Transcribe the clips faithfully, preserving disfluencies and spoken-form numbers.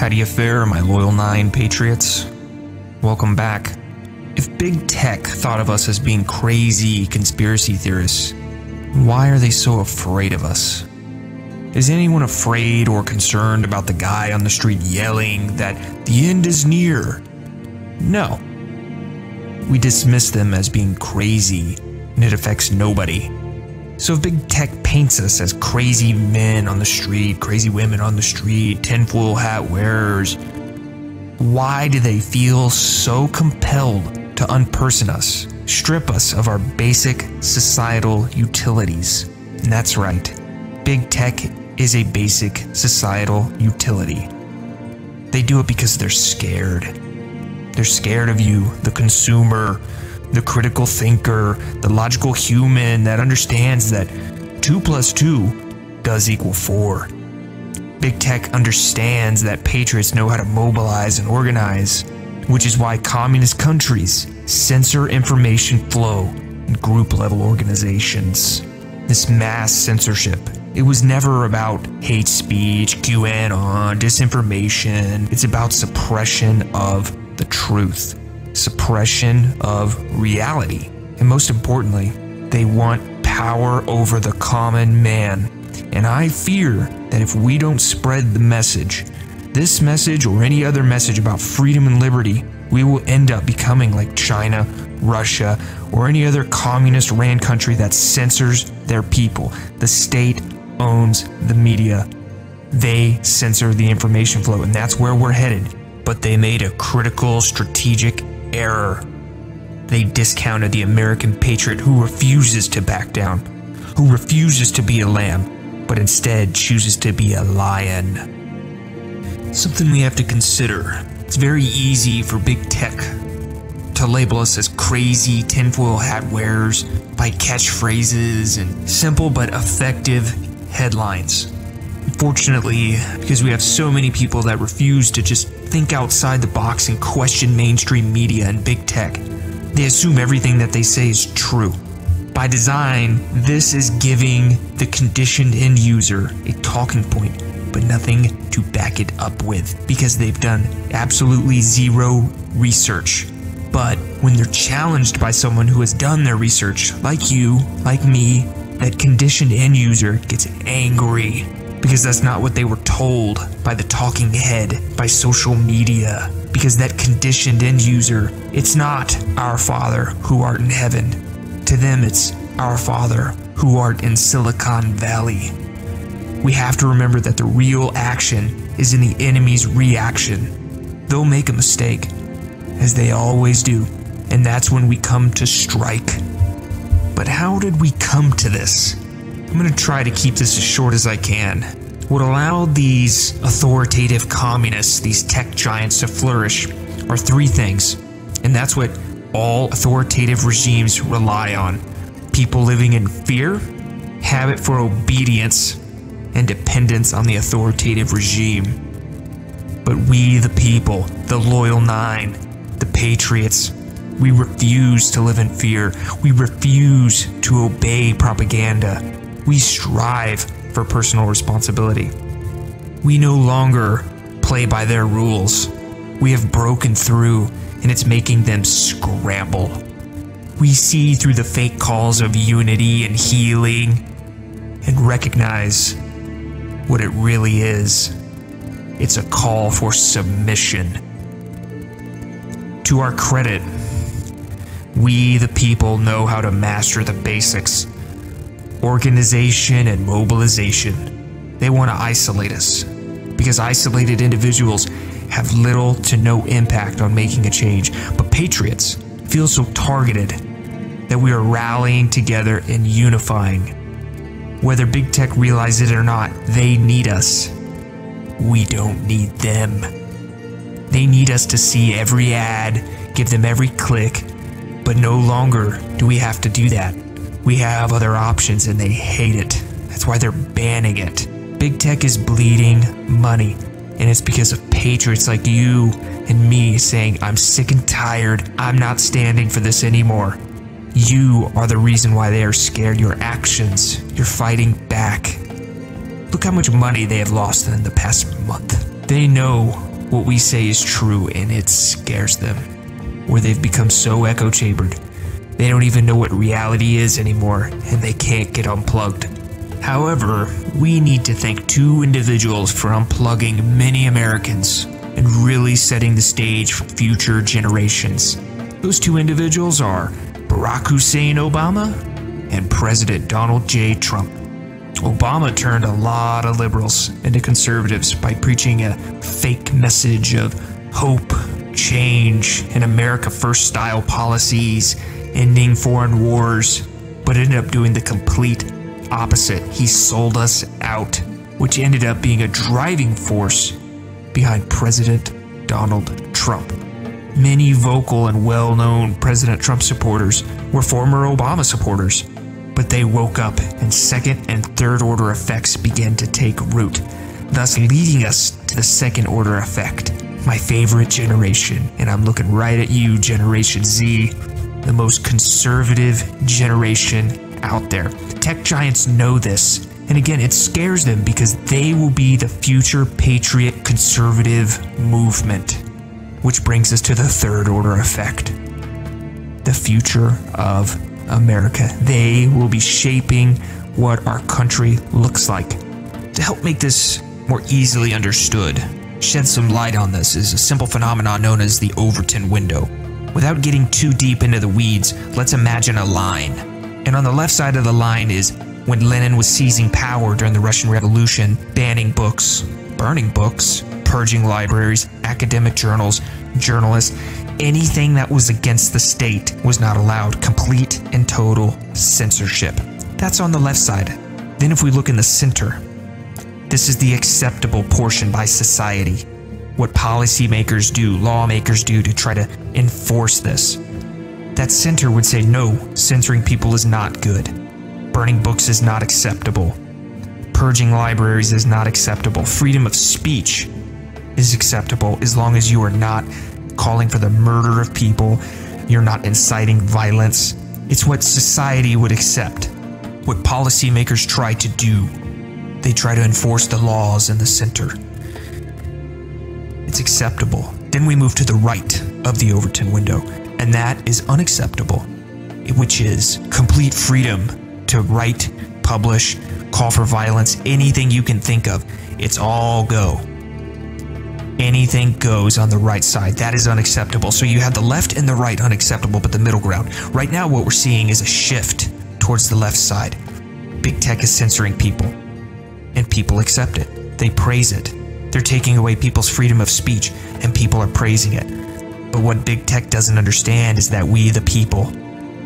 How do you fare, my Loyal Nine patriots? Welcome back. If big tech thought of us as being crazy conspiracy theorists, why are they so afraid of us? Is anyone afraid or concerned about the guy on the street yelling that the end is near? No. We dismiss them as being crazy, and it affects nobody. So if big tech paints us as crazy men on the street, crazy women on the street, tinfoil hat wearers, why do they feel so compelled to unperson us, strip us of our basic societal utilities? And that's right, big tech is a basic societal utility. They do it because they're scared. They're scared of you, the consumer, the critical thinker, the logical human that understands that two plus two does equal four. Big tech understands that patriots know how to mobilize and organize, which is why communist countries censor information flow in group-level organizations. This mass censorship, it was never about hate speech, QAnon, disinformation. It's about suppression of the truth. Suppression of reality. And most importantly, they want power over the common man. And I fear that if we don't spread the message, this message or any other message about freedom and liberty, we will end up becoming like China, Russia, or any other communist ran country that censors their people. The state owns the media. They censor the information flow, and that's where we're headed. But they made a critical strategic error. They discounted the American patriot who refuses to back down, who refuses to be a lamb, but instead chooses to be a lion. Something we have to consider. It's very easy for big tech to label us as crazy tinfoil hat wearers by catchphrases and simple but effective headlines. Unfortunately, because we have so many people that refuse to just think outside the box and question mainstream media and big tech, they assume everything that they say is true. By design, this is giving the conditioned end user a talking point, but nothing to back it up with, because they've done absolutely zero research. But when they're challenged by someone who has done their research, like you, like me, that conditioned end user gets angry. Because that's not what they were told by the talking head, by social media. Because that conditioned end user, it's not our Father who art in heaven. To them, it's our Father who art in Silicon Valley. We have to remember that the real action is in the enemy's reaction. They'll make a mistake, as they always do, and that's when we come to strike. But how did we come to this? I'm going to try to keep this as short as I can. What allowed these authoritative communists, these tech giants, to flourish are three things. And that's what all authoritative regimes rely on. People living in fear, habit for obedience, and dependence on the authoritative regime. But we, the people, the Loyal Nine, the patriots, we refuse to live in fear. We refuse to obey propaganda. We strive for personal responsibility. We no longer play by their rules. We have broken through, and it's making them scramble. We see through the fake calls of unity and healing and recognize what it really is. It's a call for submission. To our credit, we the people know how to master the basics. Organization and mobilization. They want to isolate us because isolated individuals have little to no impact on making a change. But patriots feel so targeted that we are rallying together and unifying. Whether big tech realizes it or not, they need us. We don't need them. They need us to see every ad, give them every click, but no longer do we have to do that. We have other options and they hate it. That's why they're banning it. Big tech is bleeding money, and it's because of patriots like you and me saying, I'm sick and tired, I'm not standing for this anymore. You are the reason why they are scared. Your actions, you're fighting back. Look how much money they have lost in the past month. They know what we say is true, and it scares them, where they've become so echo-chambered. They don't even know what reality is anymore, and they can't get unplugged. However, we need to thank two individuals for unplugging many Americans and really setting the stage for future generations. Those two individuals are Barack Hussein Obama and President Donald J. Trump. Obama turned a lot of liberals into conservatives by preaching a fake message of hope, change, and America First style policies, ending foreign wars, but ended up doing the complete opposite. He sold us out, which ended up being a driving force behind President Donald Trump. Many vocal and well-known President Trump supporters were former Obama supporters, but they woke up and second and third order effects began to take root, thus leading us to the second order effect, my favorite generation. And I'm looking right at you, Generation Z, the most conservative generation out there. Tech giants know this, and again, it scares them because they will be the future patriot conservative movement. Which brings us to the third order effect, the future of America. They will be shaping what our country looks like. To help make this more easily understood, shed some light on this, is a simple phenomenon known as the Overton window. Without getting too deep into the weeds, let's imagine a line. And on the left side of the line is when Lenin was seizing power during the Russian Revolution, banning books, burning books, purging libraries, academic journals, journalists, anything that was against the state was not allowed. Complete and total censorship. That's on the left side. Then if we look in the center, this is the acceptable portion by society. What policymakers do, lawmakers do to try to enforce this. That center would say, no, censoring people is not good. Burning books is not acceptable. Purging libraries is not acceptable. Freedom of speech is acceptable as long as you are not calling for the murder of people, you're not inciting violence. It's what society would accept, what policymakers try to do. They try to enforce the laws in the center. It's acceptable. Then we move to the right of the Overton window, and that is unacceptable, which is complete freedom to write, publish, call for violence, anything you can think of. It's all go. Anything goes on the right side. That is unacceptable. So you have the left and the right unacceptable, but the middle ground. Right now, what we're seeing is a shift towards the left side. Big tech is censoring people, and people accept it. They praise it. They're taking away people's freedom of speech, and people are praising it. But what big tech doesn't understand is that we, the people,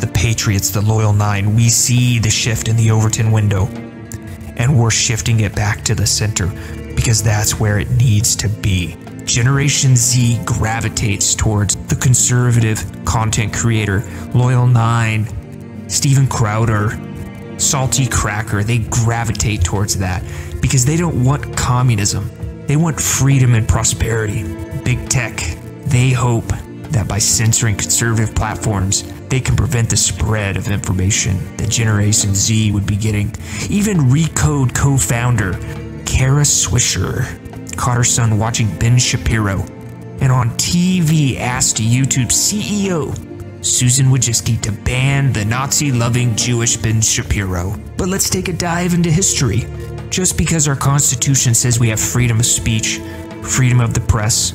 the patriots, the Loyal Nine, we see the shift in the Overton window, and we're shifting it back to the center. Because that's where it needs to be. Generation Z gravitates towards the conservative content creator, Loyal Nine, Steven Crowder, Salty Cracker. They gravitate towards that because they don't want communism. They want freedom and prosperity. Big tech, they hope that by censoring conservative platforms, they can prevent the spread of information that Generation Z would be getting. Even Recode co-founder Kara Swisher caught her son watching Ben Shapiro, and on T V asked YouTube C E O Susan Wojcicki to ban the Nazi-loving Jewish Ben Shapiro. But let's take a dive into history. Just because our Constitution says we have freedom of speech, freedom of the press,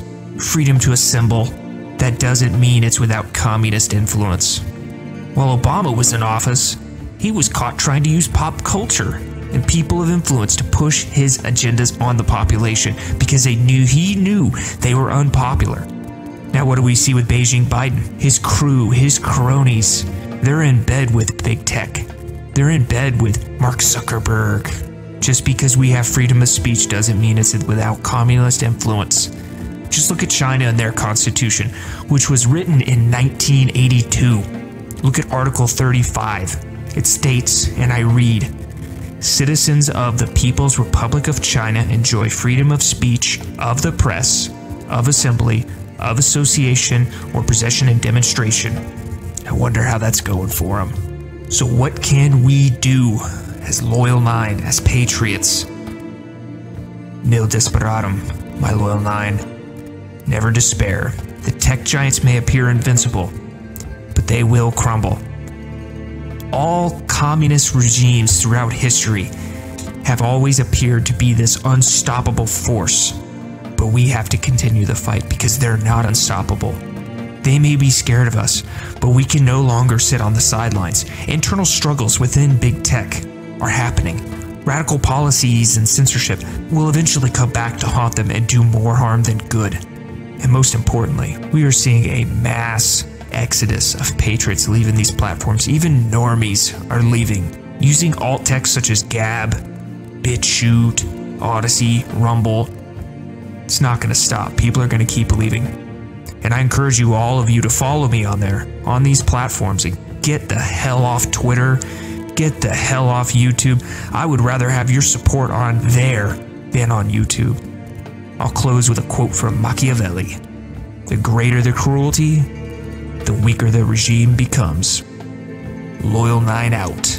freedom to assemble, that doesn't mean it's without communist influence. While Obama was in office, he was caught trying to use pop culture and people of influence to push his agendas on the population because they knew he knew they were unpopular. Now what do we see with Beijing Biden? His crew, his cronies, they're in bed with big tech. They're in bed with Mark Zuckerberg. Just because we have freedom of speech doesn't mean it's without communist influence. Just look at China and their constitution, which was written in nineteen eighty-two. Look at Article thirty-five. It states, and I read, "Citizens of the People's Republic of China enjoy freedom of speech, of the press, of assembly, of association, or possession and demonstration." I wonder how that's going for them. So what can we do as Loyal Nine, as patriots? Nil desperandum, my Loyal Nine. Never despair. The tech giants may appear invincible, but they will crumble. All communist regimes throughout history have always appeared to be this unstoppable force, but we have to continue the fight because they're not unstoppable. They may be scared of us, but we can no longer sit on the sidelines. Internal struggles within big tech are happening. Radical policies and censorship will eventually come back to haunt them and do more harm than good. And most importantly, we are seeing a mass exodus of patriots leaving these platforms. Even normies are leaving, using alt tech such as Gab, BitChute, Odyssey, Rumble. It's not going to stop. People are going to keep leaving. And I encourage you, all of you, to follow me on there, on these platforms, and get the hell off Twitter, get the hell off YouTube. I would rather have your support on there than on YouTube. I'll close with a quote from Machiavelli. The greater the cruelty, the weaker the regime becomes. Loyal Nine out.